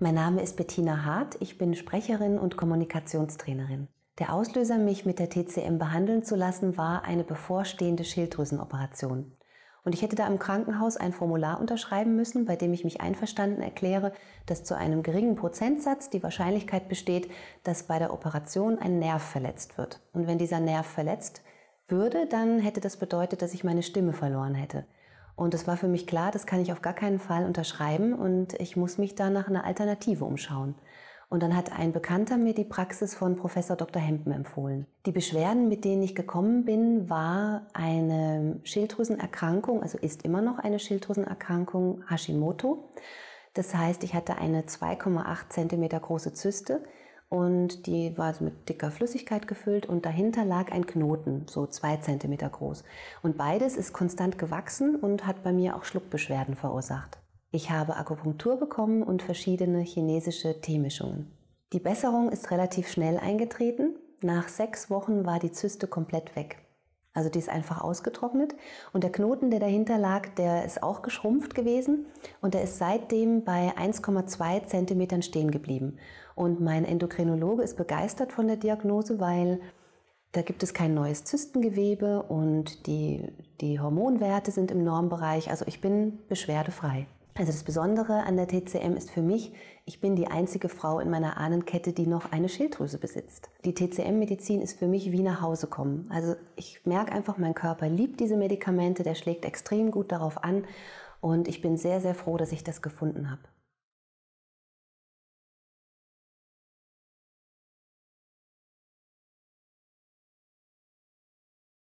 Mein Name ist Bettina Hart, ich bin Sprecherin und Kommunikationstrainerin. Der Auslöser, mich mit der TCM behandeln zu lassen, war eine bevorstehende Schilddrüsenoperation. Und ich hätte da im Krankenhaus ein Formular unterschreiben müssen, bei dem ich mich einverstanden erkläre, dass zu einem geringen Prozentsatz die Wahrscheinlichkeit besteht, dass bei der Operation ein Nerv verletzt wird. Und wenn dieser Nerv verletzt würde, dann hätte das bedeutet, dass ich meine Stimme verloren hätte. Und es war für mich klar, das kann ich auf gar keinen Fall unterschreiben und ich muss mich da nach einer Alternative umschauen. Und dann hat ein Bekannter mir die Praxis von Prof. Dr. Hempen empfohlen. Die Beschwerden, mit denen ich gekommen bin, war eine Schilddrüsenerkrankung, also ist immer noch eine Schilddrüsenerkrankung, Hashimoto. Das heißt, ich hatte eine 2,8 cm große Zyste und die war mit dicker Flüssigkeit gefüllt und dahinter lag ein Knoten, so 2 cm groß. Und beides ist konstant gewachsen und hat bei mir auch Schluckbeschwerden verursacht. Ich habe Akupunktur bekommen und verschiedene chinesische Teemischungen. Die Besserung ist relativ schnell eingetreten. Nach 6 Wochen war die Zyste komplett weg. Also die ist einfach ausgetrocknet und der Knoten, der dahinter lag, der ist auch geschrumpft gewesen und der ist seitdem bei 1,2 Zentimetern stehen geblieben. Und mein Endokrinologe ist begeistert von der Diagnose, weil da gibt es kein neues Zystengewebe und die Hormonwerte sind im Normbereich. Also ich bin beschwerdefrei. Also das Besondere an der TCM ist für mich, ich bin die einzige Frau in meiner Ahnenkette, die noch eine Schilddrüse besitzt. Die TCM-Medizin ist für mich wie nach Hause kommen. Also ich merke einfach, mein Körper liebt diese Medikamente, der schlägt extrem gut darauf an und ich bin sehr, sehr froh, dass ich das gefunden habe.